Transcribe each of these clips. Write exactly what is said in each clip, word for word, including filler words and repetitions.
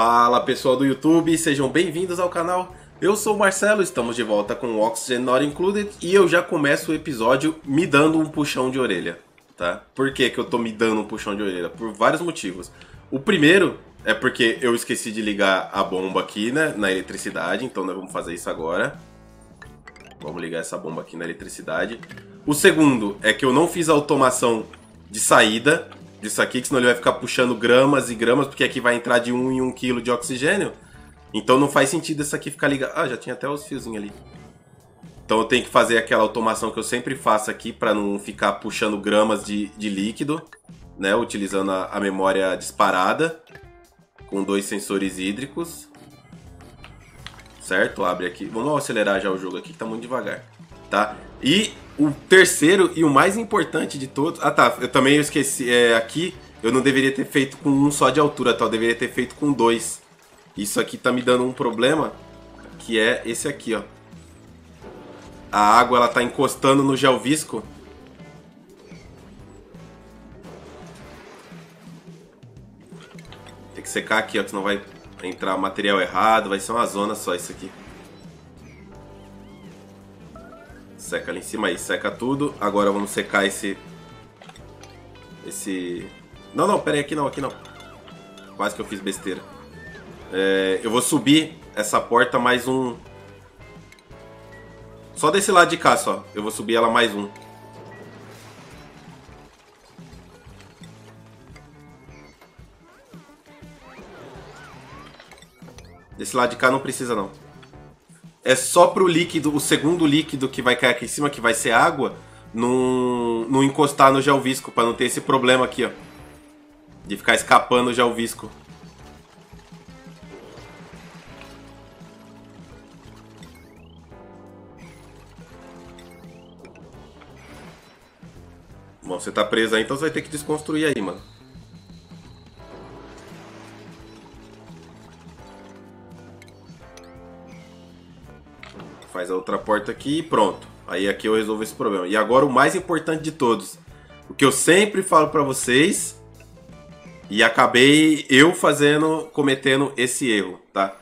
Fala pessoal do YouTube, sejam bem-vindos ao canal. Eu sou o Marcelo, estamos de volta com o Oxygen Not Included e eu já começo o episódio me dando um puxão de orelha, tá? Por que que eu tô me dando um puxão de orelha? Por vários motivos. O primeiro é porque eu esqueci de ligar a bomba aqui, né, na eletricidade, então nós vamos fazer isso agora. Vamos ligar essa bomba aqui na eletricidade. O segundo é que eu não fiz a automação de saída disso aqui, que senão ele vai ficar puxando gramas e gramas, porque aqui vai entrar de um em um quilo de oxigênio. Então não faz sentido isso aqui ficar ligado. Ah, já tinha até os fiozinhos ali. Então eu tenho que fazer aquela automação que eu sempre faço aqui para não ficar puxando gramas de, de líquido, né? Utilizando a, a memória disparada com dois sensores hídricos. Certo? Abre aqui. Vamos acelerar já o jogo aqui, que tá muito devagar, tá? E o terceiro e o mais importante de todos... Ah tá, eu também esqueci, é, aqui eu não deveria ter feito com um só de altura, tá? Eu deveria ter feito com dois. Isso aqui tá me dando um problema, que é esse aqui, ó. A água, ela tá encostando no gelvisco. Tem que secar aqui, ó, que senão vai entrar material errado, vai ser uma zona só isso aqui. Seca ali em cima aí, seca tudo. Agora vamos secar esse... Esse... Não, não, pera aí, aqui não, aqui não. Quase que eu fiz besteira. É, eu vou subir essa porta mais um. Só desse lado de cá, só. Eu vou subir ela mais um. Desse lado de cá não precisa, não. É só pro líquido, o segundo líquido que vai cair aqui em cima, que vai ser água, não, não encostar no gelvisco, pra não ter esse problema aqui, ó. De ficar escapando o gelvisco. Bom, você tá preso aí, então você vai ter que desconstruir aí, mano. Faz a outra porta aqui e pronto. Aí aqui eu resolvo esse problema. E agora o mais importante de todos. O que eu sempre falo pra vocês. E acabei eu fazendo, cometendo esse erro, tá?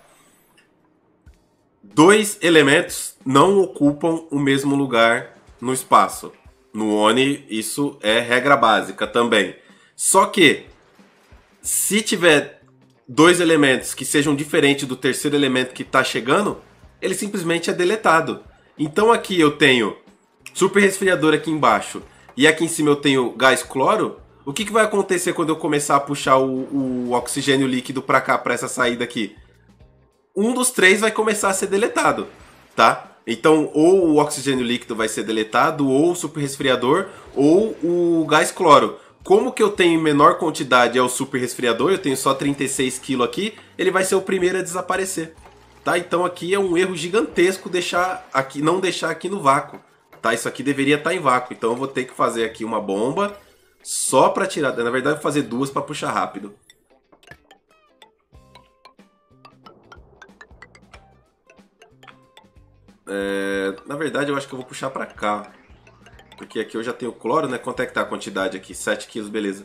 Dois elementos não ocupam o mesmo lugar no espaço. No ONI, isso é regra básica também. Só que, se tiver dois elementos que sejam diferentes do terceiro elemento que está chegando, ele simplesmente é deletado. Então aqui eu tenho super resfriador aqui embaixo e aqui em cima eu tenho gás cloro. O que, que vai acontecer quando eu começar a puxar o, o oxigênio líquido para cá, para essa saída aqui? Um dos três vai começar a ser deletado, tá? Então, ou o oxigênio líquido vai ser deletado, ou o super resfriador, ou o gás cloro. Como que eu tenho em menor quantidade é o super resfriador, eu tenho só trinta e seis quilos aqui, ele vai ser o primeiro a desaparecer. Tá? Então aqui é um erro gigantesco deixar aqui, não deixar aqui no vácuo. Tá? Isso aqui deveria estar em vácuo, então eu vou ter que fazer aqui uma bomba só para tirar... Na verdade, eu vou fazer duas para puxar rápido. É, na verdade, eu acho que eu vou puxar pra cá. Porque aqui eu já tenho cloro, né? Quanto é que tá a quantidade aqui? sete quilos, beleza.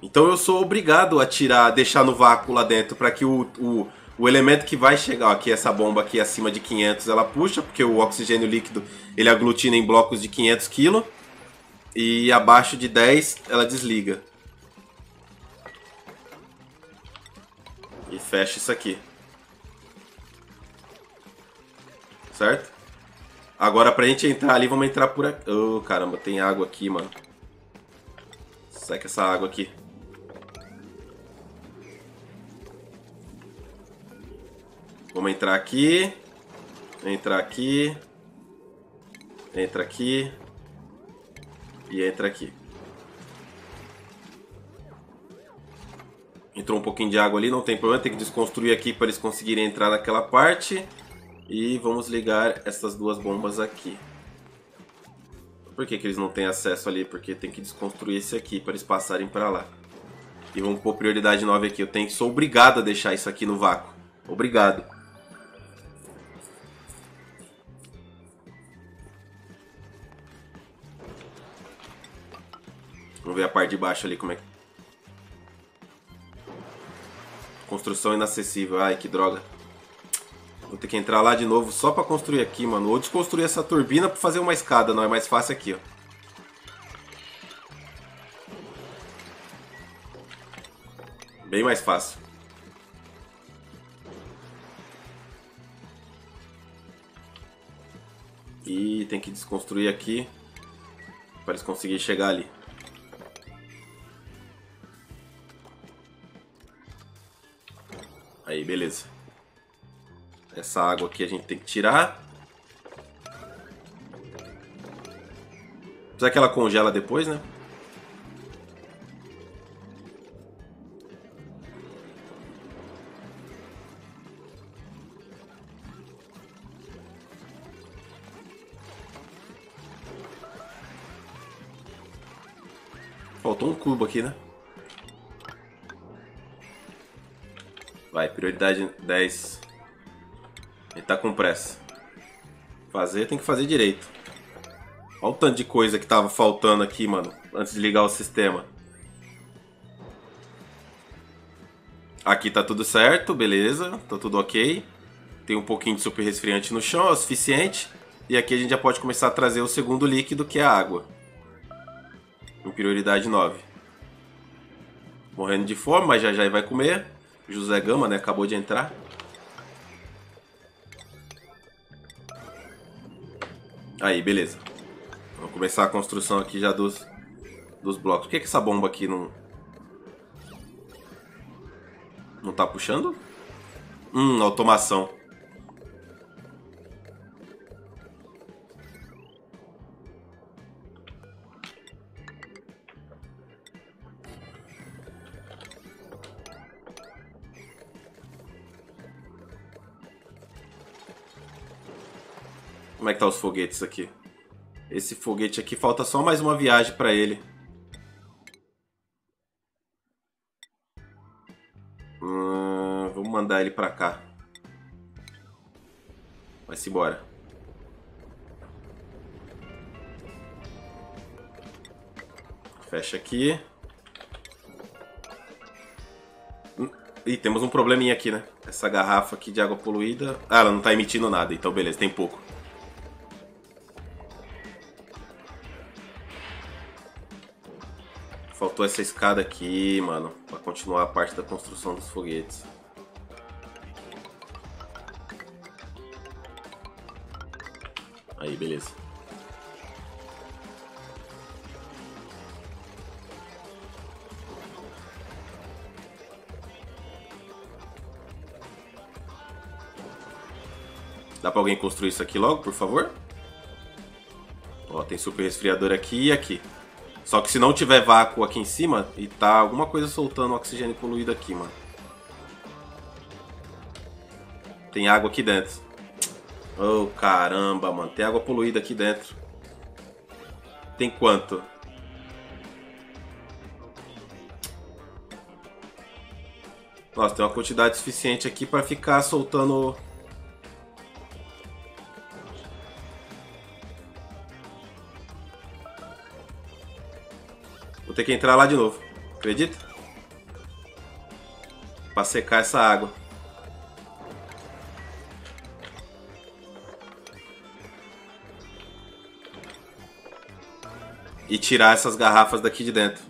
Então eu sou obrigado a tirar, deixar no vácuo lá dentro pra que o, o, o elemento que vai chegar... Ó, aqui essa bomba aqui acima de quinhentos ela puxa, porque o oxigênio líquido ele aglutina em blocos de quinhentos quilos. E abaixo de dez ela desliga. E fecha isso aqui. Certo? Agora pra gente entrar ali, vamos entrar por aqui. Oh, caramba, tem água aqui, mano. Seca essa água aqui. Vamos entrar aqui. Entrar aqui. Entra aqui. E entra aqui. Entrou um pouquinho de água ali, não tem problema. Tem que desconstruir aqui para eles conseguirem entrar naquela parte. E vamos ligar essas duas bombas aqui. Por que que eles não têm acesso ali? Porque tem que desconstruir esse aqui para eles passarem para lá. E vamos pôr prioridade nove aqui. Eu tenho, sou obrigado a deixar isso aqui no vácuo. Obrigado. Vamos ver a parte de baixo ali como é que... Construção inacessível. Ai, que droga. Vou ter que entrar lá de novo só pra construir aqui, mano. Ou desconstruir essa turbina pra fazer uma escada. Não, é mais fácil aqui, ó. Bem mais fácil. E tem que desconstruir aqui para eles conseguirem chegar ali. Aí, beleza. Essa água aqui a gente tem que tirar. Apesar que ela congela depois, né? Faltou um cubo aqui, né? Vai, prioridade dez. Ele tá com pressa. Fazer, tem que fazer direito. Olha o tanto de coisa que tava faltando aqui, mano. Antes de ligar o sistema. Aqui tá tudo certo, beleza. Tá tudo ok. Tem um pouquinho de super resfriante no chão, é o suficiente. E aqui a gente já pode começar a trazer o segundo líquido, que é a água. Em prioridade nove. Morrendo de fome, mas já já vai comer. José Gama, né? Acabou de entrar. Aí, beleza. Vamos começar a construção aqui já dos, dos blocos. Por que, que essa bomba aqui não... Não tá puxando? Hum, automação. Como é que tá os foguetes aqui? Esse foguete aqui falta só mais uma viagem pra ele. Hum, vamos mandar ele pra cá. Vai-se embora. Fecha aqui. Ih, temos um probleminha aqui, né? Essa garrafa aqui de água poluída... Ah, ela não tá emitindo nada, então beleza, tem pouco. Faltou essa escada aqui, mano, pra continuar a parte da construção dos foguetes. Aí, beleza. Dá pra alguém construir isso aqui logo, por favor? Ó, tem super resfriador aqui e aqui. Só que se não tiver vácuo aqui em cima, e tá alguma coisa soltando oxigênio poluído aqui, mano. Tem água aqui dentro. Oh, caramba, mano. Tem água poluída aqui dentro. Tem quanto? Nossa, tem uma quantidade suficiente aqui pra ficar soltando... Vou ter que entrar lá de novo, acredita? Pra secar essa água. E tirar essas garrafas daqui de dentro.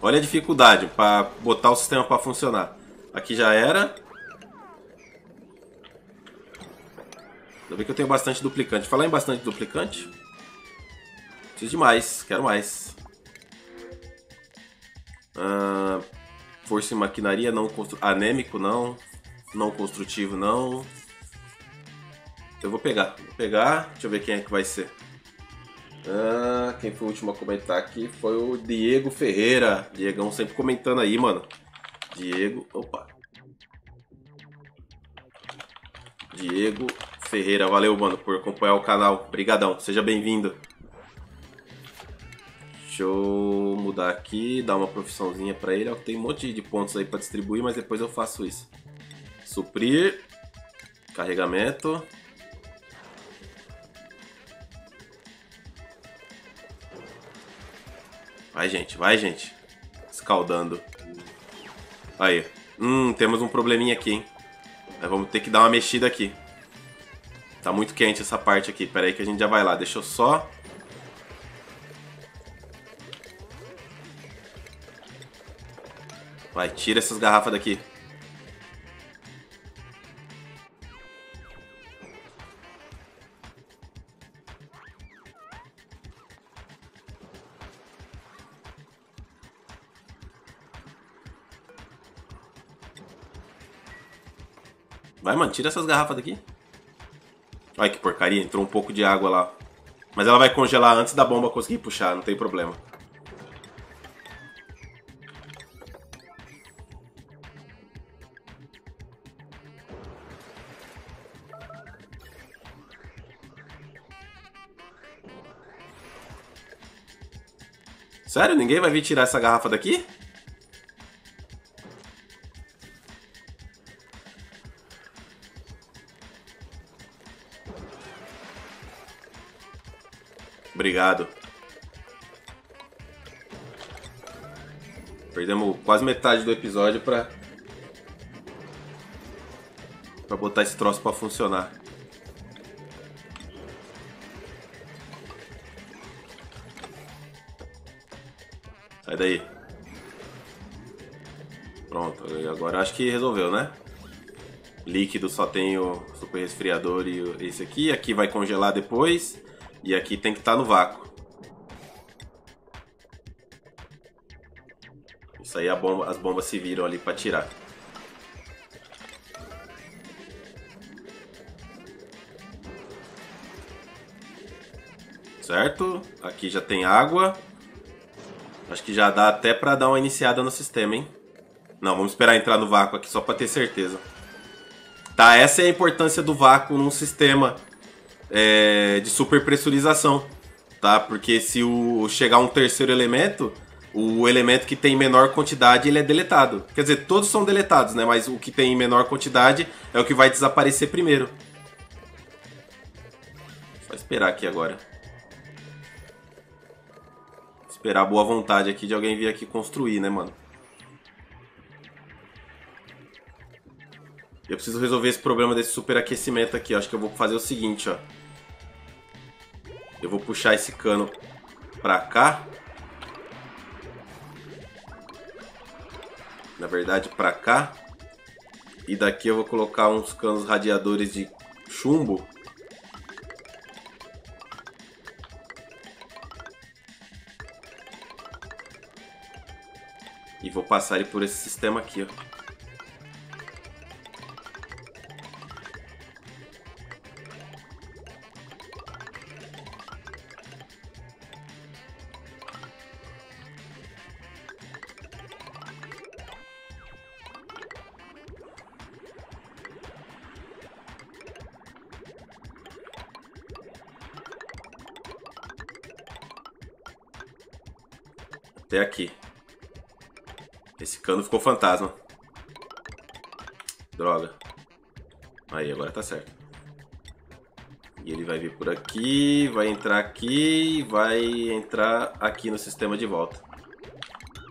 Olha a dificuldade pra botar o sistema pra funcionar. Aqui já era. Ainda bem que eu tenho bastante duplicante. Falar em bastante duplicante. Preciso de mais. Quero mais. Ah, força e maquinaria não constru... Anêmico não. Não construtivo não. Eu vou pegar. Vou pegar. Deixa eu ver quem é que vai ser. Ah, quem foi o último a comentar aqui foi o Diego Ferreira. Diegão sempre comentando aí, mano. Diego... Opa. Diego... Ferreira, valeu, mano, por acompanhar o canal. Obrigadão, seja bem-vindo. Deixa eu mudar aqui, dar uma profissãozinha pra ele. Tem um monte de pontos aí pra distribuir, mas depois eu faço isso. Suprir. Carregamento. Vai, gente, vai, gente. Escaldando. Aí. Hum, temos um probleminha aqui, hein? Nós vamos ter que dar uma mexida aqui. Tá muito quente essa parte aqui. Pera aí que a gente já vai lá. Deixa eu só... Vai, tira essas garrafas daqui. Vai, mano, tira essas garrafas daqui. Olha que porcaria, entrou um pouco de água lá. Mas ela vai congelar antes da bomba conseguir puxar, não tem problema. Sério? Ninguém vai vir tirar essa garrafa daqui? Obrigado. Perdemos quase metade do episódio pra... pra botar esse troço pra funcionar. Sai daí. Pronto, agora acho que resolveu, né? Líquido só tem o super resfriador e esse aqui. Aqui vai congelar depois. E aqui tem que estar no vácuo. Isso aí a bomba, as bombas se viram ali para tirar. Certo? Aqui já tem água. Acho que já dá até para dar uma iniciada no sistema, hein? Não, vamos esperar entrar no vácuo aqui só para ter certeza. Tá, essa é a importância do vácuo num sistema... É, de superpressurização, tá? Porque se o, chegar um terceiro elemento, o elemento que tem menor quantidade ele é deletado. Quer dizer, todos são deletados, né? Mas o que tem menor quantidade é o que vai desaparecer primeiro. Só esperar aqui agora. Esperar a boa vontade aqui de alguém vir aqui construir, né, mano? Eu preciso resolver esse problema desse superaquecimento aqui, ó. Acho que eu vou fazer o seguinte, ó. Eu vou puxar esse cano pra cá. Na verdade, pra cá. E daqui eu vou colocar uns canos radiadores de chumbo. E vou passar ele por esse sistema aqui, ó. Até aqui. Esse cano ficou fantasma. Droga. Aí, agora tá certo. E ele vai vir por aqui, vai entrar aqui, vai entrar aqui no sistema de volta.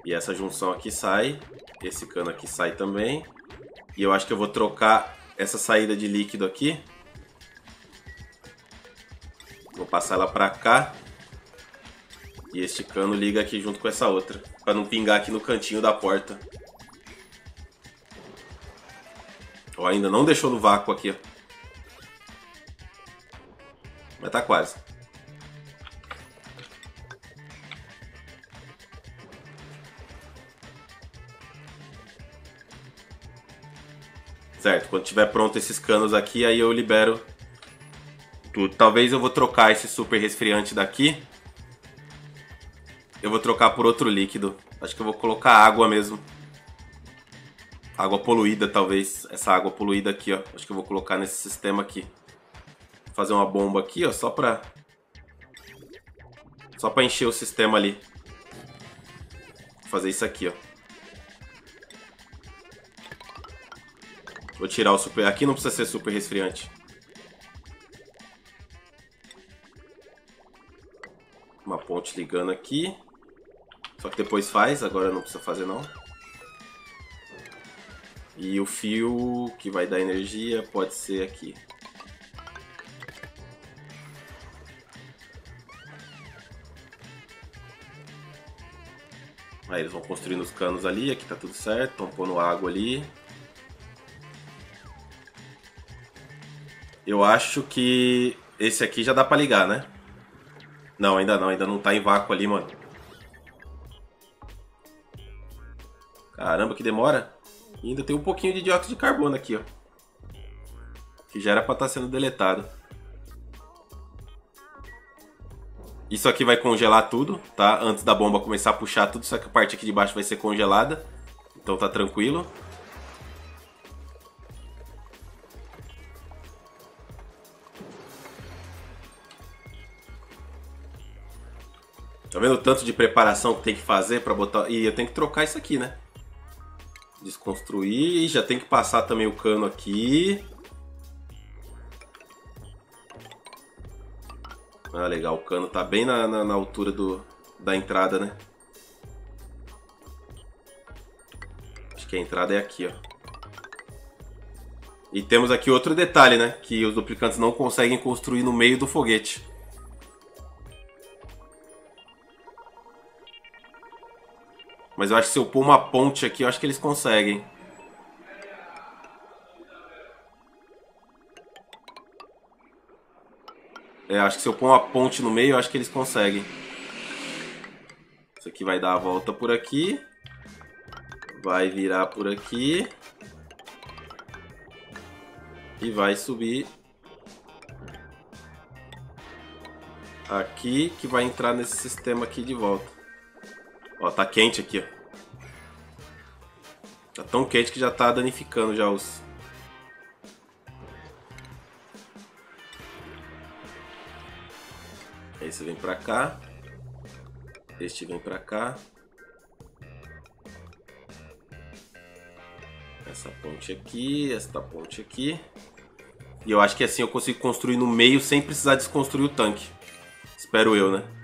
E essa junção aqui sai. Esse cano aqui sai também. E eu acho que eu vou trocar essa saída de líquido aqui. Vou passar ela pra cá. E este cano liga aqui junto com essa outra, para não pingar aqui no cantinho da porta. Ó, ainda não deixou no vácuo aqui, ó. Mas tá quase. Certo, quando tiver pronto esses canos aqui, aí eu libero tudo. Talvez eu vou trocar esse super resfriante daqui. Eu vou trocar por outro líquido. Acho que eu vou colocar água mesmo. Água poluída, talvez. Essa água poluída aqui, ó. Acho que eu vou colocar nesse sistema aqui. Vou fazer uma bomba aqui, ó. Só pra... Só pra encher o sistema ali. Vou fazer isso aqui, ó. Vou tirar o super... Aqui não precisa ser super resfriante. Uma ponte ligando aqui. Só que depois faz, agora não precisa fazer não. E o fio que vai dar energia pode ser aqui. Aí eles vão construindo os canos ali, aqui tá tudo certo, estão pondo água ali. Eu acho que esse aqui já dá pra ligar, né? Não, ainda não, ainda não tá em vácuo ali, mano. Caramba, que demora. E ainda tem um pouquinho de dióxido de carbono aqui, ó. Que já era pra estar sendo deletado. Isso aqui vai congelar tudo, tá? Antes da bomba começar a puxar tudo, só que a parte aqui de baixo vai ser congelada. Então tá tranquilo. Tá vendo o tanto de preparação que tem que fazer pra botar... E eu tenho que trocar isso aqui, né? Desconstruir, já tem que passar também o cano aqui. Ah, legal, o cano tá bem na, na, na altura do, da entrada, né? Acho que a entrada é aqui, ó. E temos aqui outro detalhe, né? Que os duplicantes não conseguem construir no meio do foguete. Mas eu acho que se eu pôr uma ponte aqui, eu acho que eles conseguem. É, acho que se eu pôr uma ponte no meio, eu acho que eles conseguem. Isso aqui vai dar a volta por aqui. Vai virar por aqui. E vai subir. Aqui, que vai entrar nesse sistema aqui de volta. Ó, tá quente aqui, ó. Tá tão quente que já tá danificando já os... Esse vem pra cá. Este vem pra cá. Essa ponte aqui, esta ponte aqui. E eu acho que assim eu consigo construir no meio sem precisar desconstruir o tanque. Espero eu, né?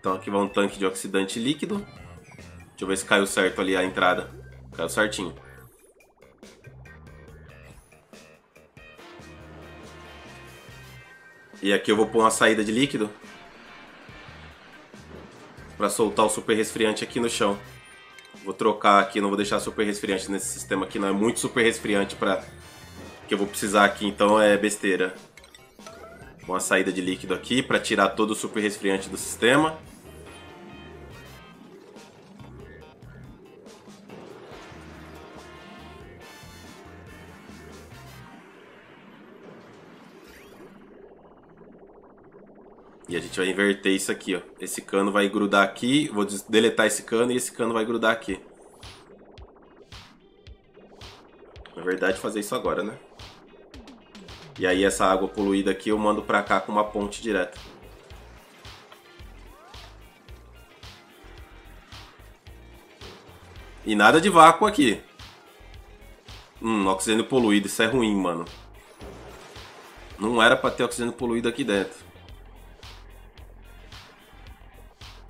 Então aqui vai um tanque de oxidante líquido. Deixa eu ver se caiu certo ali a entrada. Caiu certinho. E aqui eu vou pôr uma saída de líquido para soltar o super resfriante aqui no chão. Vou trocar aqui, não vou deixar super resfriante nesse sistema aqui, não. É muito super resfriante para que eu vou precisar aqui, então é besteira. Vou pôr uma saída de líquido aqui para tirar todo o super resfriante do sistema. E a gente vai inverter isso aqui, ó. Esse cano vai grudar aqui, vou deletar esse cano e esse cano vai grudar aqui. Na verdade, fazer isso agora, né? E aí essa água poluída aqui eu mando pra cá com uma ponte direta. E nada de vácuo aqui. Hum, oxigênio poluído, isso é ruim, mano. Não era pra ter oxigênio poluído aqui dentro.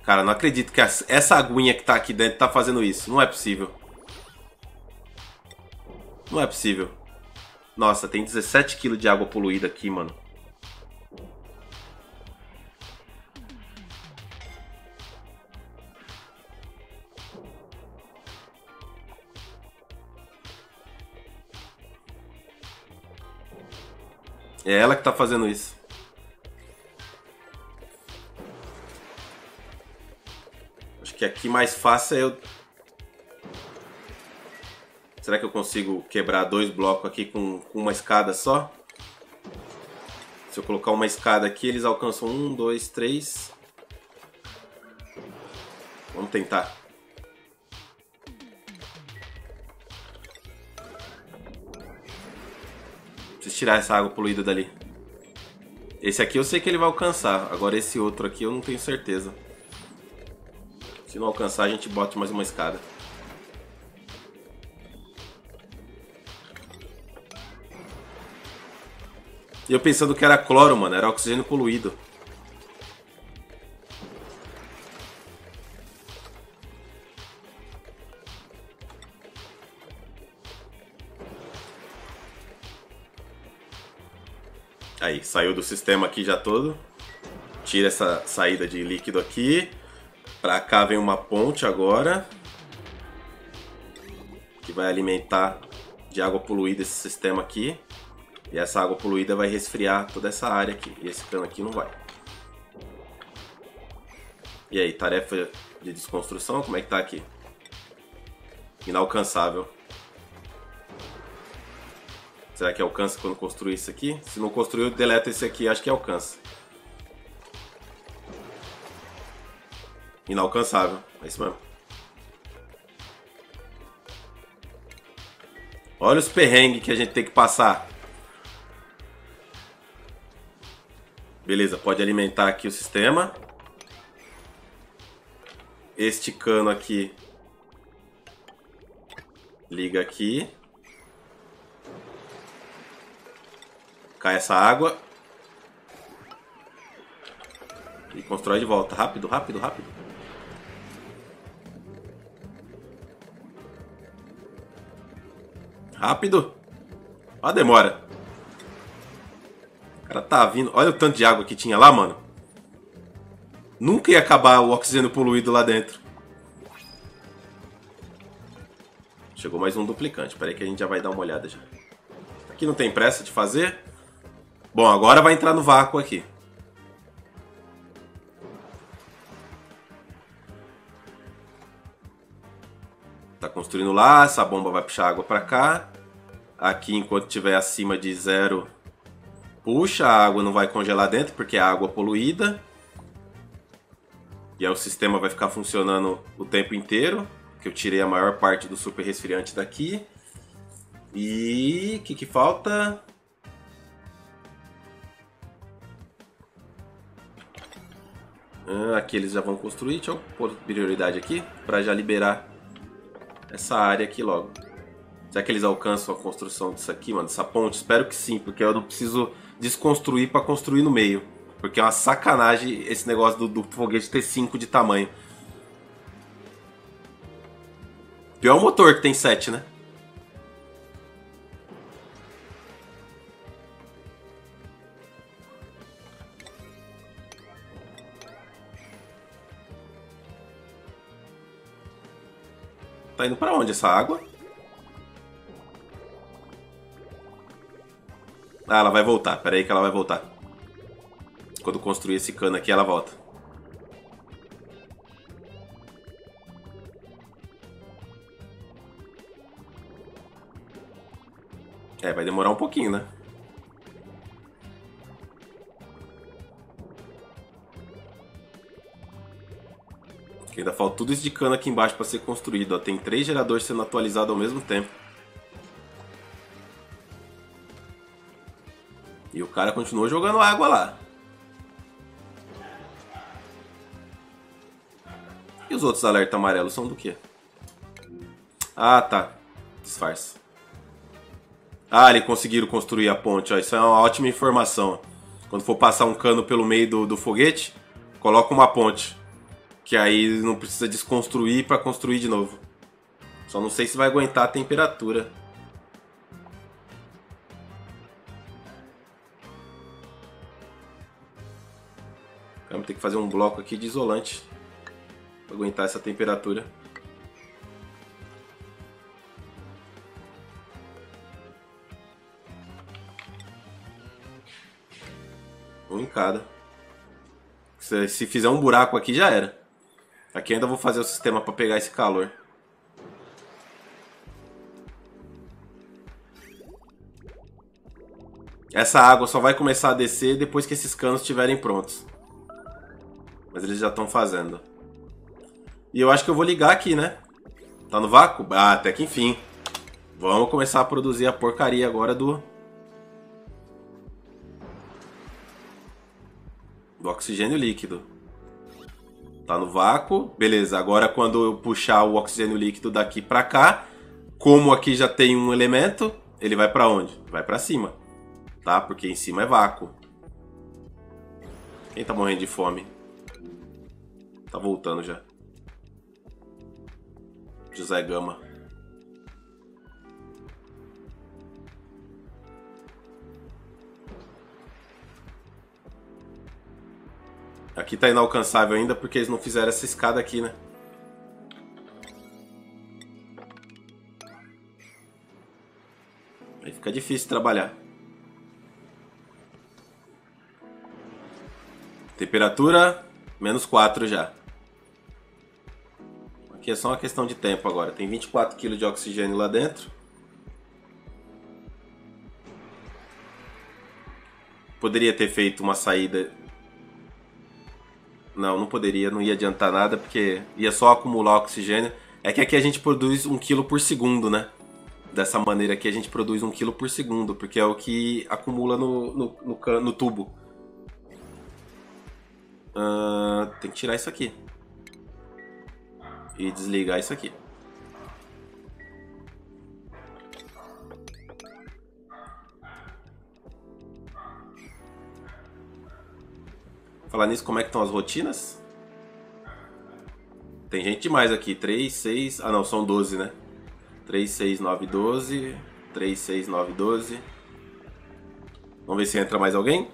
Cara, não acredito que essa aguinha que tá aqui dentro tá fazendo isso. Não é possível. Não é possível. Nossa, tem dezessete quilos de água poluída aqui, mano. É ela que tá fazendo isso. Que aqui mais fácil eu... Será que eu consigo quebrar dois blocos aqui com uma escada só? Se eu colocar uma escada aqui, eles alcançam um, dois, três. Vamos tentar. Preciso tirar essa água poluída dali. Esse aqui eu sei que ele vai alcançar. Agora esse outro aqui eu não tenho certeza. Se não alcançar, a gente bota mais uma escada. E eu pensando que era cloro, mano. Era oxigênio poluído. Aí, saiu do sistema aqui já todo. Tira essa saída de líquido aqui. Pra cá vem uma ponte agora, que vai alimentar de água poluída esse sistema aqui. E essa água poluída vai resfriar toda essa área aqui. E esse cano aqui não vai. E aí, tarefa de desconstrução, como é que tá aqui? Inalcançável. Será que alcança quando construir isso aqui? Se não construir, deleta esse aqui, acho que alcança. Inalcançável, é isso mesmo. Olha os perrengues que a gente tem que passar. Beleza, pode alimentar aqui o sistema. Este cano aqui liga aqui. Cai essa água. E constrói de volta. Rápido, rápido, rápido. Rápido. Ó a demora. O cara tá vindo. Olha o tanto de água que tinha lá, mano. Nunca ia acabar o oxigênio poluído lá dentro. Chegou mais um duplicante. Peraí que a gente já vai dar uma olhada já. Aqui não tem pressa de fazer. Bom, agora vai entrar no vácuo aqui. Tá construindo lá, essa bomba vai puxar água para cá. Aqui, enquanto estiver acima de zero, puxa, a água não vai congelar dentro porque é água poluída. E aí o sistema vai ficar funcionando o tempo inteiro, que eu tirei a maior parte do super resfriante daqui. E o que, que falta? Ah, aqui eles já vão construir. Deixa eu pôr prioridade aqui para já liberar essa área aqui logo. Será que eles alcançam a construção disso aqui, mano? Dessa ponte? Espero que sim, porque eu não preciso desconstruir para construir no meio. Porque é uma sacanagem esse negócio do, do foguete ter cinco de tamanho. Pior é o motor que tem sete, né? Tá indo pra onde essa água? Ah, ela vai voltar. Pera aí que ela vai voltar. Quando construir esse cano aqui, ela volta. É, vai demorar um pouquinho, né? Porque ainda falta tudo isso de cano aqui embaixo para ser construído. Ó. Tem três geradores sendo atualizados ao mesmo tempo. E o cara continuou jogando água lá. E os outros alertas amarelos são do quê? Ah, tá. Disfarce. Ah, eles conseguiram construir a ponte. Ó. Isso é uma ótima informação. Quando for passar um cano pelo meio do, do foguete, coloca uma ponte. Que aí não precisa desconstruir para construir de novo. Só não sei se vai aguentar a temperatura. Vamos ter que fazer um bloco aqui de isolante para aguentar essa temperatura. Um em cada. Se, se fizer um buraco aqui já era. Aqui ainda vou fazer o sistema para pegar esse calor. Essa água só vai começar a descer depois que esses canos estiverem prontos. Mas eles já estão fazendo. E eu acho que eu vou ligar aqui, né? Tá no vácuo? Ah, até que enfim. Vamos começar a produzir a porcaria agora do... do oxigênio líquido. Tá no vácuo, beleza. Agora quando eu puxar o oxigênio líquido daqui pra cá, como aqui já tem um elemento, ele vai pra onde? Vai pra cima, tá? Porque em cima é vácuo. Quem tá morrendo de fome? Tá voltando já. José Gama. Aqui tá inalcançável ainda porque eles não fizeram essa escada aqui, né? Aí fica difícil trabalhar. Temperatura, menos quatro já. Aqui é só uma questão de tempo agora. Tem vinte e quatro quilos de oxigênio lá dentro. Poderia ter feito uma saída... Não, não poderia, não ia adiantar nada, porque ia só acumular oxigênio. É que aqui a gente produz um quilo por segundo, né? Dessa maneira aqui a gente produz um quilo por segundo, porque é o que acumula no, no, no, can, no tubo. Uh, tem que tirar isso aqui. E desligar isso aqui. Falar nisso, como é que estão as rotinas? Tem gente demais aqui. três, seis... Ah não, são doze, né? três, seis, nove, doze. três, seis, nove, doze. Vamos ver se entra mais alguém.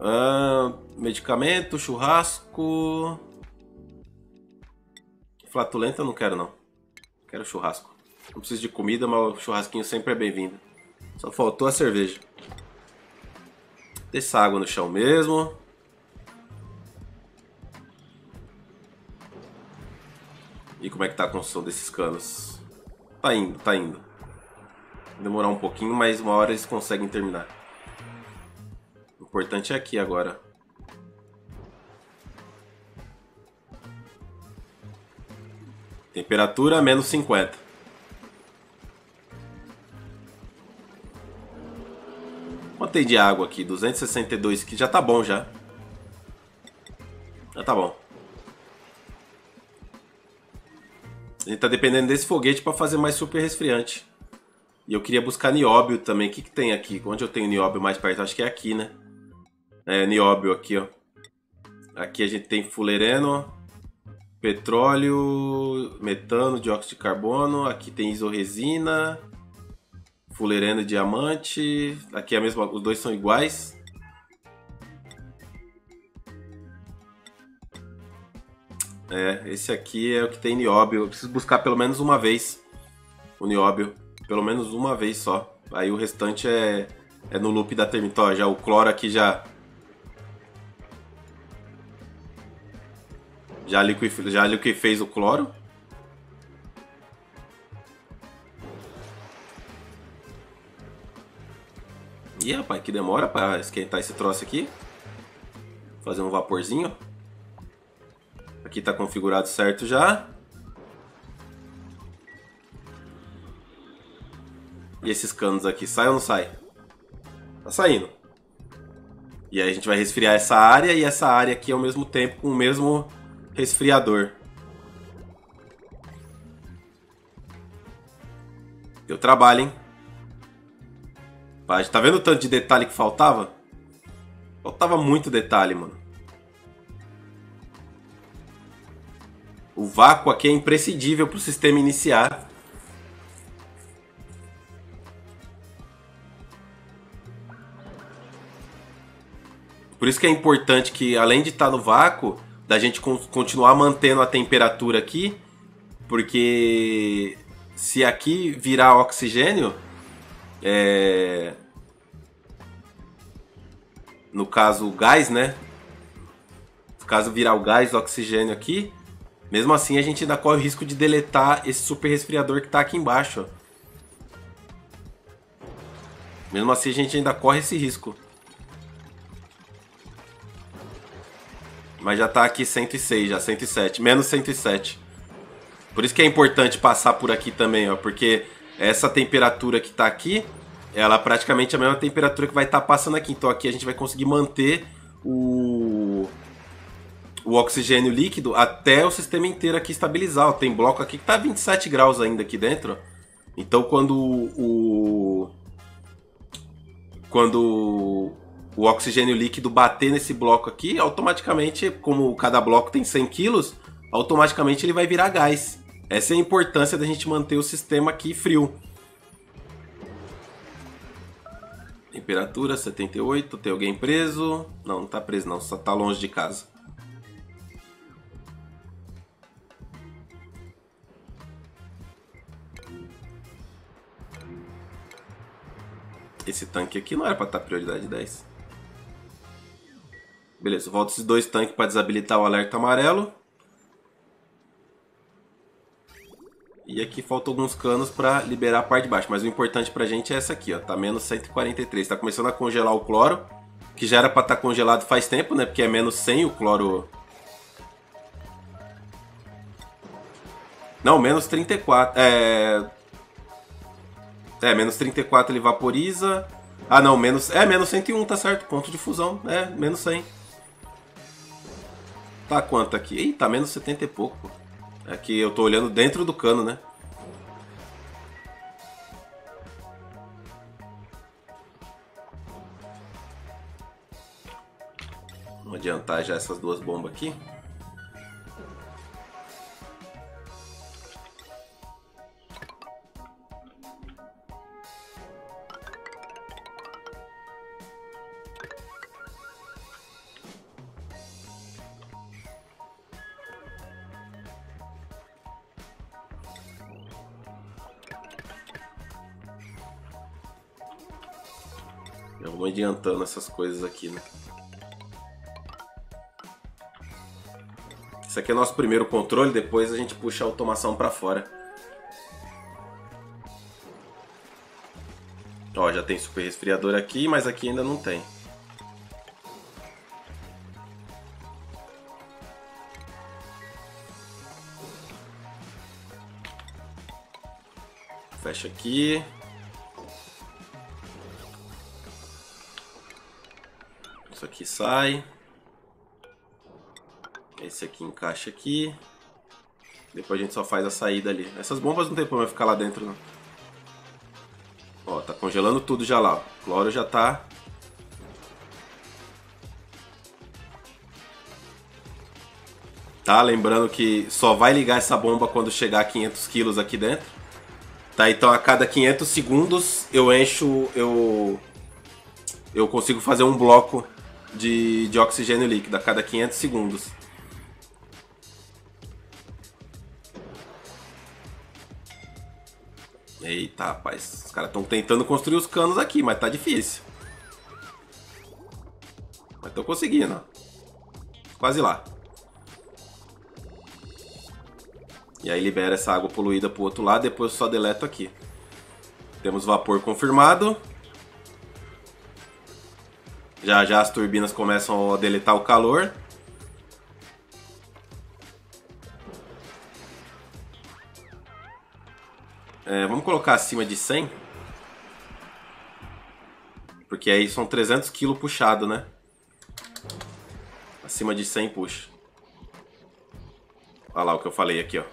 Ah, medicamento, churrasco. Flatulenta eu não quero, não. Quero churrasco. Não preciso de comida, mas o churrasquinho sempre é bem-vindo. Só faltou a cerveja. Deixa essa água no chão mesmo. E como é que tá a construção desses canos? Tá indo, tá indo. Vai demorar um pouquinho, mas uma hora eles conseguem terminar. O importante é aqui agora. Temperatura menos cinquenta. Quanto tem de água aqui? duzentos e sessenta e dois, que já tá bom já. Já tá bom. A gente tá dependendo desse foguete para fazer mais super resfriante. E eu queria buscar nióbio também. O que que tem aqui? Onde eu tenho nióbio mais perto? Acho que é aqui, né? É, nióbio aqui, ó. Aqui a gente tem fulereno, petróleo, metano, dióxido de carbono. Aqui tem isoresina, fulereno e diamante. Aqui é a mesma, os dois são iguais. É, esse aqui é o que tem nióbio. Eu preciso buscar pelo menos uma vez o nióbio. Pelo menos uma vez só. Aí o restante é, é no loop da termita. Ó, já o cloro aqui já... Já liquefez, já liquefez o cloro. Ih, rapaz, que demora pra esquentar esse troço aqui. Fazer um vaporzinho. Aqui tá configurado certo já. E esses canos aqui, sai ou não sai? Tá saindo. E aí a gente vai resfriar essa área e essa área aqui ao mesmo tempo com o mesmo... resfriador. Eu trabalho, hein? Tá vendo o tanto de detalhe que faltava? Faltava muito detalhe, mano. O vácuo aqui é imprescindível pro sistema iniciar. Por isso que é importante que, além de estar no vácuo... da gente continuar mantendo a temperatura aqui, porque se aqui virar oxigênio, é... no caso o gás, né? No caso virar o gás, o oxigênio aqui, mesmo assim a gente ainda corre o risco de deletar esse super resfriador que tá aqui embaixo. Ó. Mesmo assim a gente ainda corre esse risco. Mas já tá aqui cento e seis, já cento e sete, menos cento e sete. Por isso que é importante passar por aqui também, ó, porque essa temperatura que tá aqui, ela é praticamente a mesma temperatura que vai estar tá passando aqui. Então aqui a gente vai conseguir manter o, o oxigênio líquido até o sistema inteiro aqui estabilizar. Ó, tem bloco aqui que tá vinte e sete graus ainda aqui dentro. Ó. Então quando o... quando... o oxigênio líquido bater nesse bloco aqui, automaticamente, como cada bloco tem cem quilos, automaticamente ele vai virar gás. Essa é a importância da gente manter o sistema aqui frio. Temperatura setenta e oito, tem alguém preso? Não, não tá preso não, só tá longe de casa. Esse tanque aqui não era pra estar prioridade dez. Beleza, volto esses dois tanques pra desabilitar o alerta amarelo. E aqui faltam alguns canos para liberar a parte de baixo. Mas o importante pra gente é essa aqui, ó. Tá menos cento e quarenta e três. Tá começando a congelar o cloro. Que já era pra estar congelado faz tempo, né? Porque é menos cem o cloro... Não, menos trinta e quatro. É... É, menos trinta e quatro ele vaporiza. Ah, não, menos... É, menos cento e um, tá certo. Ponto de fusão. É, menos cem. Tá quanto aqui? Ih, tá menos setenta e pouco, pô. Aqui eu tô olhando dentro do cano, né? Vou adiantar já essas duas bombas aqui. Eu vou adiantando essas coisas aqui, né? Esse aqui é nosso primeiro controle, depois a gente puxa a automação pra fora. Ó, já tem super resfriador aqui, mas aqui ainda não tem. Fecha aqui. Isso aqui sai. Esse aqui encaixa aqui. Depois a gente só faz a saída ali. Essas bombas não tem problema ficar lá dentro, não. Ó, tá congelando tudo já lá. O cloro já tá... Tá, lembrando que só vai ligar essa bomba quando chegar a quinhentos quilos aqui dentro. Tá, então a cada quinhentos segundos eu encho... Eu, eu consigo fazer um bloco... De, de oxigênio líquido a cada quinhentos segundos. Eita, rapaz. Os caras estão tentando construir os canos aqui, mas tá difícil. Mas tô conseguindo, ó. Quase lá. E aí libera essa água poluída pro outro lado, depois eu só deleto aqui. Temos vapor confirmado. Já já as turbinas começam a deletar o calor. É, vamos colocar acima de cem. Porque aí são trezentos quilos puxado, né? Acima de cem puxa. Olha lá o que eu falei aqui, ó.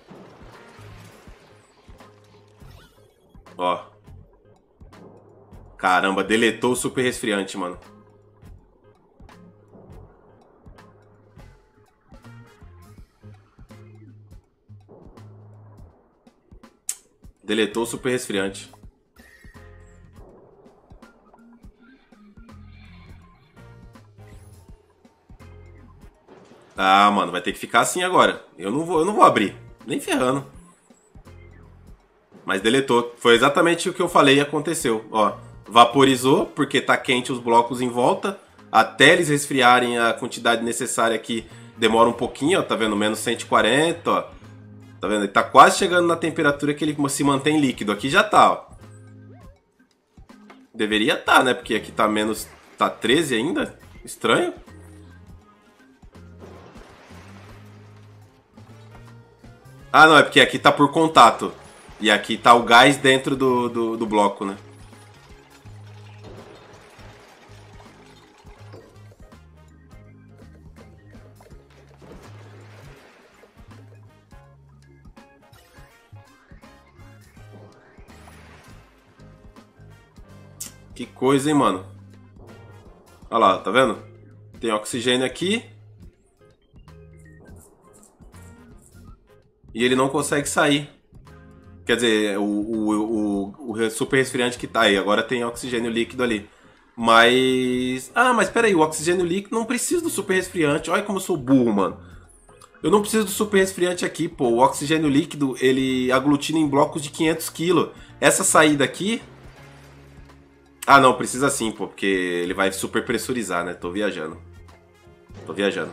Ó. Caramba, deletou o super resfriante, mano. Deletou o super resfriante. Ah, mano, vai ter que ficar assim agora. Eu não vou, eu não vou abrir, nem ferrando. Mas deletou. Foi exatamente o que eu falei e aconteceu. Ó, vaporizou porque tá quente os blocos em volta. Até eles resfriarem a quantidade necessária aqui, demora um pouquinho, ó, tá vendo? Menos cento e quarenta, ó. Tá vendo? Ele tá quase chegando na temperatura que ele se mantém líquido. Aqui já tá, ó. Deveria estar, tá, né? Porque aqui tá menos... Tá treze ainda? Estranho. Ah, não. É porque aqui tá por contato. E aqui tá o gás dentro do, do, do bloco, né? Que coisa, hein, mano? Olha lá, tá vendo? Tem oxigênio aqui. E ele não consegue sair. Quer dizer, o, o, o, o super resfriante que tá aí. Agora tem oxigênio líquido ali. Mas... ah, mas peraí, o oxigênio líquido não precisa do super resfriante. Olha como eu sou burro, mano. Eu não preciso do super resfriante aqui, pô. O oxigênio líquido, ele aglutina em blocos de quinhentos quilos. Essa saída aqui... ah, não, precisa sim, pô, porque ele vai super pressurizar, né? Tô viajando. Tô viajando.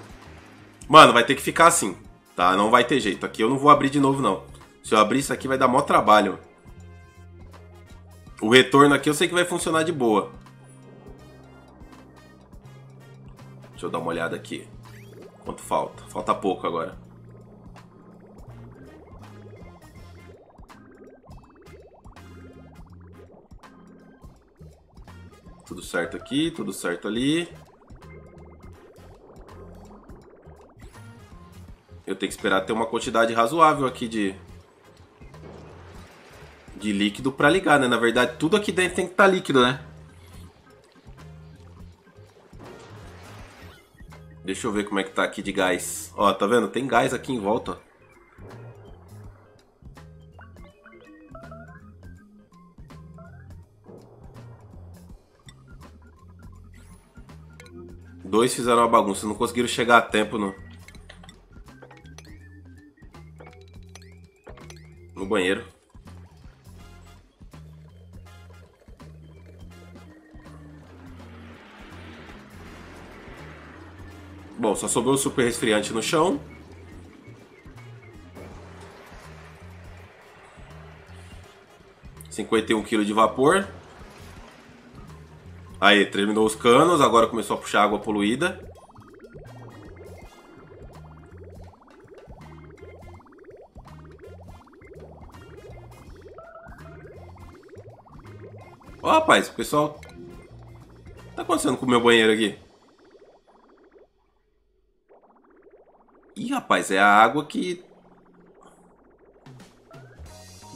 Mano, vai ter que ficar assim, tá? Não vai ter jeito. Aqui eu não vou abrir de novo, não. Se eu abrir isso aqui vai dar mó trabalho. O retorno aqui eu sei que vai funcionar de boa. Deixa eu dar uma olhada aqui. Quanto falta? Falta pouco agora. Tudo certo aqui, tudo certo ali. Eu tenho que esperar ter uma quantidade razoável aqui de... de líquido para ligar, né? Na verdade, tudo aqui dentro tem que estar líquido, né? Deixa eu ver como é que tá aqui de gás. Ó, tá vendo? Tem gás aqui em volta. Dois fizeram uma bagunça, não conseguiram chegar a tempo no... no banheiro. Bom, só sobrou o super resfriante no chão. cinquenta e um quilos de vapor. Aí, terminou os canos, agora começou a puxar água poluída. Ó, rapaz, o pessoal... o que tá acontecendo com o meu banheiro aqui? Ih, rapaz, é a água que...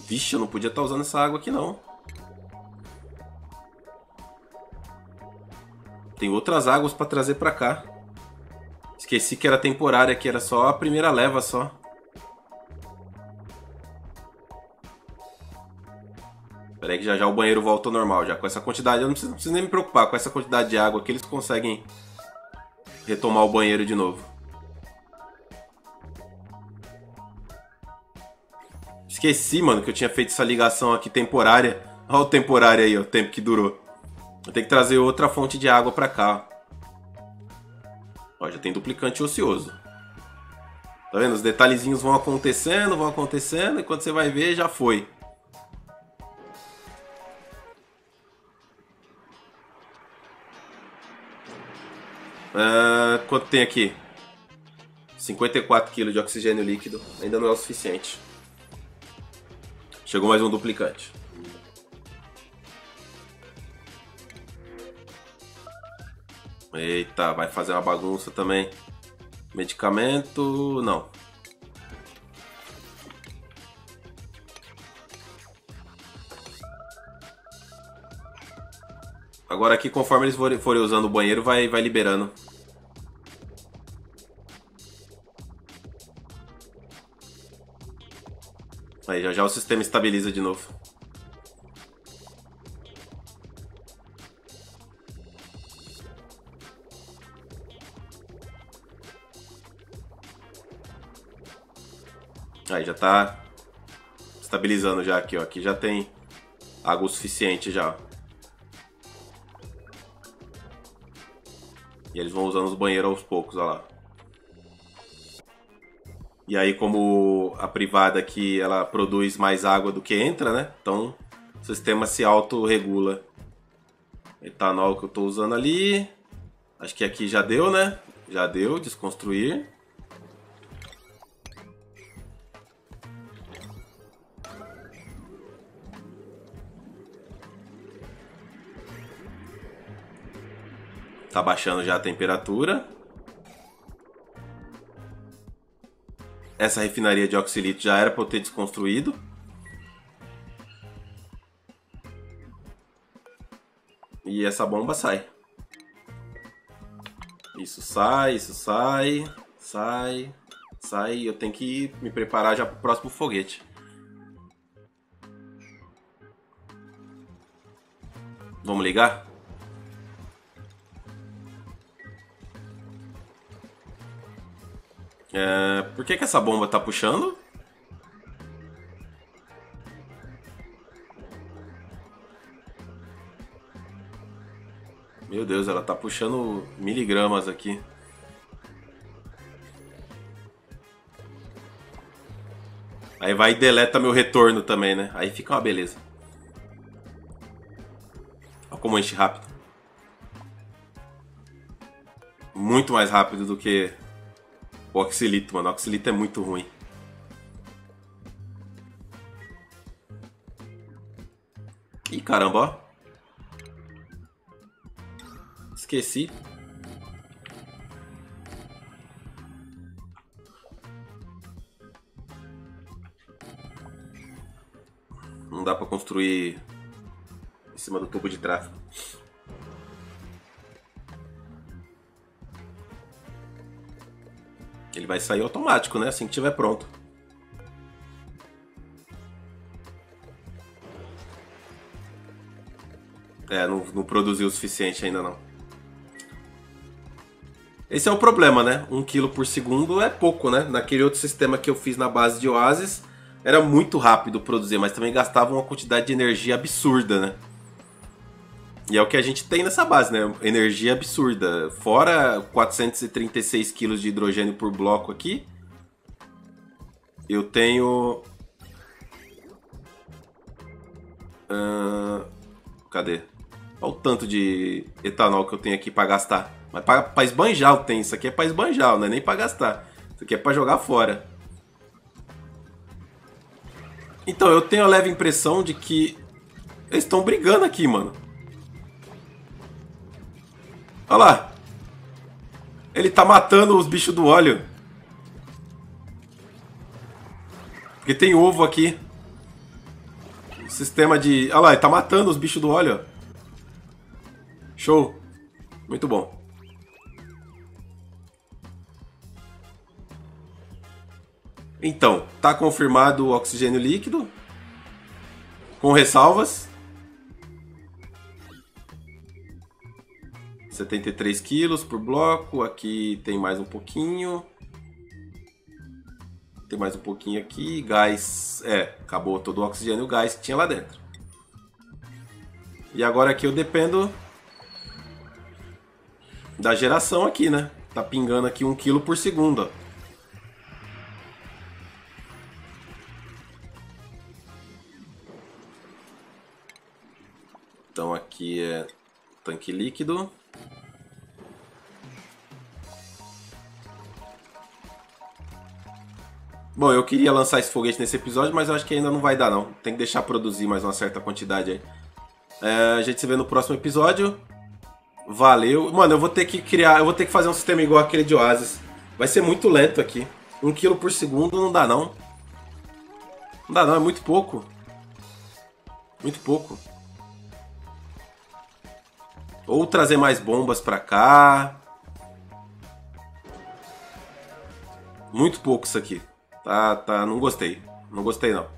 vixe, eu não podia estar usando essa água aqui, não. Tem outras águas para trazer para cá. Esqueci que era temporária, que era só a primeira leva, só. Espera aí que já já o banheiro volta ao normal, já. Com essa quantidade, eu não preciso, não preciso nem me preocupar. Com essa quantidade de água aqui, eles conseguem retomar o banheiro de novo. Esqueci, mano, que eu tinha feito essa ligação aqui temporária. Olha o temporário aí, ó, o tempo que durou. Vou ter que trazer outra fonte de água pra cá. Ó, já tem duplicante ocioso. Tá vendo? Os detalhezinhos vão acontecendo, vão acontecendo. E quando você vai ver, já foi. Ah, quanto tem aqui? cinquenta e quatro quilos de oxigênio líquido. Ainda não é o suficiente. Chegou mais um duplicante. Eita, vai fazer uma bagunça também. Medicamento... não. Agora aqui, conforme eles forem usando o banheiro, vai, vai liberando. Aí, já já o sistema estabiliza de novo. Aí, já tá estabilizando já aqui, ó. Aqui já tem água o suficiente já. E eles vão usando os banheiros aos poucos, ó lá. E aí, como a privada aqui, ela produz mais água do que entra, né? Então, o sistema se autorregula. Etanol que eu tô usando ali. Acho que aqui já deu, né? Já deu, desconstruir. Tá baixando já a temperatura. Essa refinaria de oxilito já era para eu ter desconstruído. E essa bomba sai. Isso sai, isso sai, sai, sai. Eu tenho que me preparar já para o próximo foguete. Vamos ligar? É, por que que essa bomba tá puxando? Meu Deus, ela tá puxando miligramas aqui. Aí vai e deleta meu retorno também, né? Aí fica uma beleza. Olha como enche rápido. Muito mais rápido do que o oxilito, mano. O oxilito é muito ruim. Ih, caramba, ó. Esqueci. Não dá pra construir em cima do tubo de tráfego. Ele vai sair automático, né? Assim que tiver pronto. É, não, não produziu o suficiente ainda não. Esse é o problema, né? um quilo por segundo é pouco, né? Naquele outro sistema que eu fiz na base de Oasis, era muito rápido produzir, mas também gastava uma quantidade de energia absurda, né? E é o que a gente tem nessa base, né? Energia absurda. Fora quatrocentos e trinta e seis quilos de hidrogênio por bloco aqui, eu tenho... Uh... Cadê? Olha o tanto de etanol que eu tenho aqui para gastar. Mas para esbanjar eu tenho. Isso aqui é para esbanjar, não é nem para gastar. Isso aqui é para jogar fora. Então, eu tenho a leve impressão de que eles estão brigando aqui, mano. Olha lá. Ele tá matando os bichos do óleo. Porque tem ovo aqui. O sistema de... Olha lá, ele tá matando os bichos do óleo. Show. Muito bom. Então, tá confirmado o oxigênio líquido, com ressalvas, setenta e três quilos por bloco, aqui tem mais um pouquinho, tem mais um pouquinho aqui, gás, é, acabou todo o oxigênio e o gás que tinha lá dentro. E agora aqui eu dependo da geração aqui, né? Tá pingando aqui um quilo por segundo, ó. Então aqui é tanque líquido. Bom, eu queria lançar esse foguete nesse episódio, mas eu acho que ainda não vai dar não. Tem que deixar produzir mais uma certa quantidade aí. É, a gente se vê no próximo episódio. Valeu. Mano, eu vou ter que criar, eu vou ter que fazer um sistema igual aquele de Oasis. Vai ser muito lento aqui. Um quilo por segundo não dá não. Não dá não, é muito pouco. Muito pouco. Ou trazer mais bombas pra cá. Muito pouco isso aqui. Tá, tá, não gostei. Não gostei, não.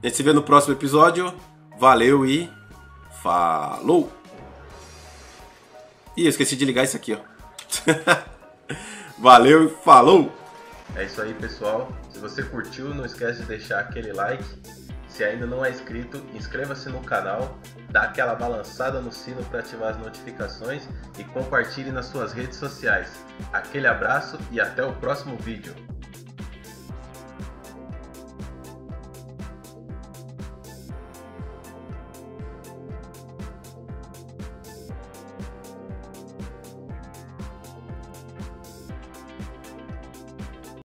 A gente se vê no próximo episódio. Valeu e... Falou! Ih, eu esqueci de ligar isso aqui, ó. Valeu e falou! É isso aí, pessoal. Se você curtiu, não esquece de deixar aquele like. Se ainda não é inscrito, inscreva-se no canal, dá aquela balançada no sino para ativar as notificações e compartilhe nas suas redes sociais. Aquele abraço e até o próximo vídeo!